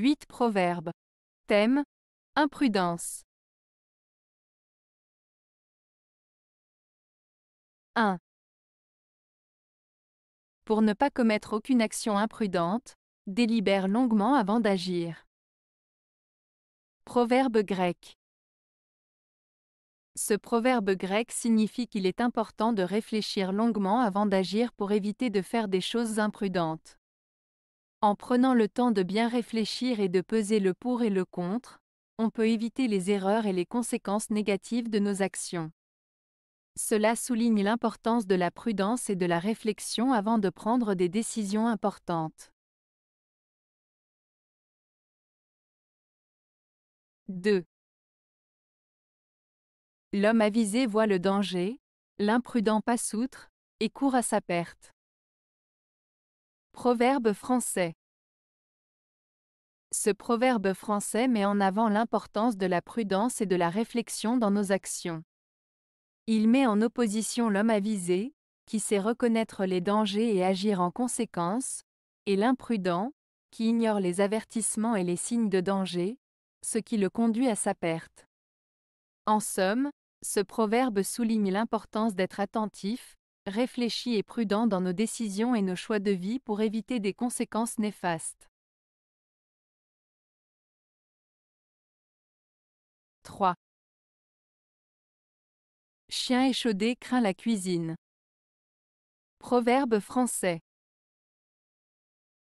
8 Proverbes. Thème : Imprudence. 1. Pour ne pas commettre aucune action imprudente, délibère longuement avant d'agir. Proverbe grec. Ce proverbe grec signifie qu'il est important de réfléchir longuement avant d'agir pour éviter de faire des choses imprudentes. En prenant le temps de bien réfléchir et de peser le pour et le contre, on peut éviter les erreurs et les conséquences négatives de nos actions. Cela souligne l'importance de la prudence et de la réflexion avant de prendre des décisions importantes. 2. L'homme avisé voit le danger, l'imprudent passe outre, et court à sa perte. Proverbe français. Ce proverbe français met en avant l'importance de la prudence et de la réflexion dans nos actions. Il met en opposition l'homme avisé, qui sait reconnaître les dangers et agir en conséquence, et l'imprudent, qui ignore les avertissements et les signes de danger, ce qui le conduit à sa perte. En somme, ce proverbe souligne l'importance d'être attentif, réfléchi et prudent dans nos décisions et nos choix de vie pour éviter des conséquences néfastes. 3. Chien échaudé craint la cuisine. Proverbe français.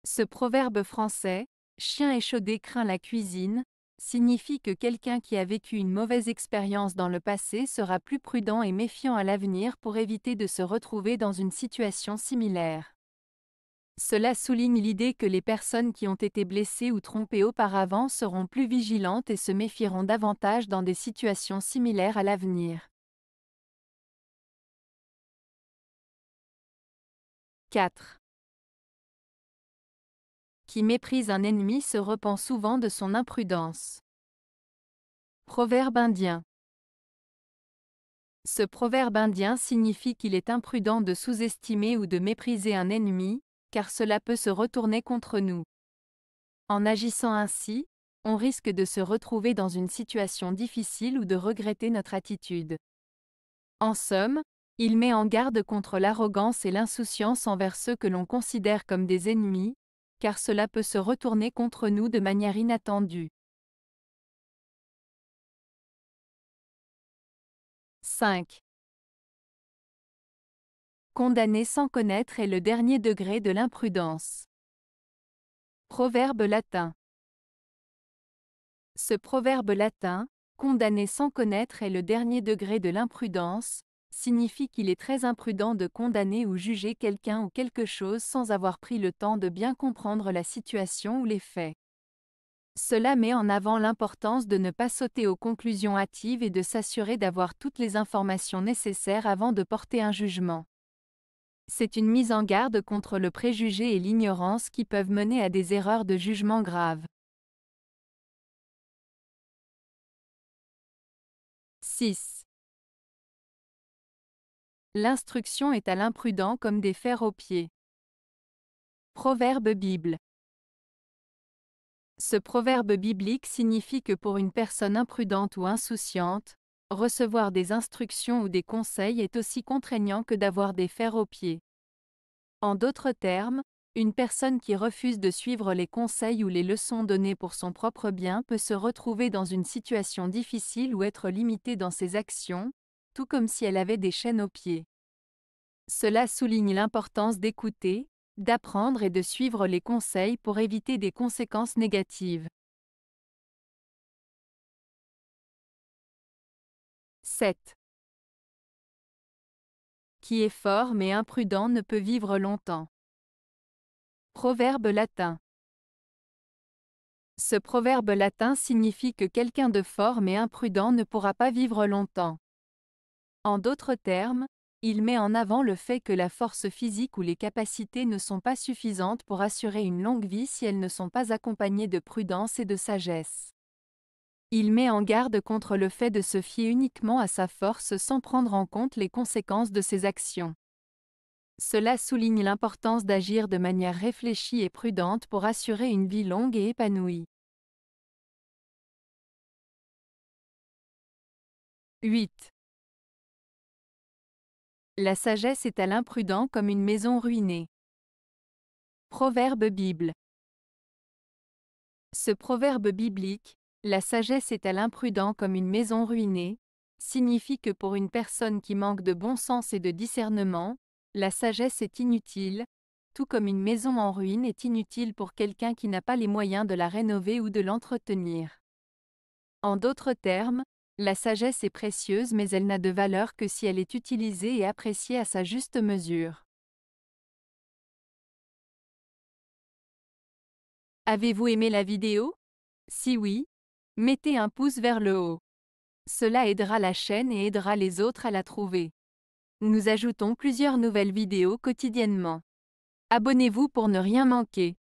Ce proverbe français, chien échaudé craint la cuisine, signifie que quelqu'un qui a vécu une mauvaise expérience dans le passé sera plus prudent et méfiant à l'avenir pour éviter de se retrouver dans une situation similaire. Cela souligne l'idée que les personnes qui ont été blessées ou trompées auparavant seront plus vigilantes et se méfieront davantage dans des situations similaires à l'avenir. 4. Qui méprise un ennemi se repent souvent de son imprudence. Proverbe indien. Ce proverbe indien signifie qu'il est imprudent de sous-estimer ou de mépriser un ennemi, car cela peut se retourner contre nous. En agissant ainsi, on risque de se retrouver dans une situation difficile ou de regretter notre attitude. En somme, il met en garde contre l'arrogance et l'insouciance envers ceux que l'on considère comme des ennemis, car cela peut se retourner contre nous de manière inattendue. 5. Condamner sans connaître est le dernier degré de l'imprudence. Proverbe latin. Ce proverbe latin, condamner sans connaître est le dernier degré de l'imprudence, signifie qu'il est très imprudent de condamner ou juger quelqu'un ou quelque chose sans avoir pris le temps de bien comprendre la situation ou les faits. Cela met en avant l'importance de ne pas sauter aux conclusions hâtives et de s'assurer d'avoir toutes les informations nécessaires avant de porter un jugement. C'est une mise en garde contre le préjugé et l'ignorance qui peuvent mener à des erreurs de jugement graves. 6. L'instruction est à l'imprudent comme des fers aux pieds. Proverbe Bible. Ce proverbe biblique signifie que pour une personne imprudente ou insouciante, recevoir des instructions ou des conseils est aussi contraignant que d'avoir des fers aux pieds. En d'autres termes, une personne qui refuse de suivre les conseils ou les leçons données pour son propre bien peut se retrouver dans une situation difficile ou être limitée dans ses actions, tout comme si elle avait des chaînes aux pieds. Cela souligne l'importance d'écouter, d'apprendre et de suivre les conseils pour éviter des conséquences négatives. 7. Qui est fort mais imprudent ne peut vivre longtemps. Proverbe latin. Ce proverbe latin signifie que quelqu'un de fort mais imprudent ne pourra pas vivre longtemps. En d'autres termes, il met en avant le fait que la force physique ou les capacités ne sont pas suffisantes pour assurer une longue vie si elles ne sont pas accompagnées de prudence et de sagesse. Il met en garde contre le fait de se fier uniquement à sa force sans prendre en compte les conséquences de ses actions. Cela souligne l'importance d'agir de manière réfléchie et prudente pour assurer une vie longue et épanouie. 8. La sagesse est à l'imprudent comme une maison ruinée. Proverbe Bible. Ce proverbe biblique, « La sagesse est à l'imprudent comme une maison ruinée », signifie que pour une personne qui manque de bon sens et de discernement, la sagesse est inutile, tout comme une maison en ruine est inutile pour quelqu'un qui n'a pas les moyens de la rénover ou de l'entretenir. En d'autres termes, la sagesse est précieuse mais elle n'a de valeur que si elle est utilisée et appréciée à sa juste mesure. Avez-vous aimé la vidéo? Si oui, mettez un pouce vers le haut. Cela aidera la chaîne et aidera les autres à la trouver. Nous ajoutons plusieurs nouvelles vidéos quotidiennement. Abonnez-vous pour ne rien manquer.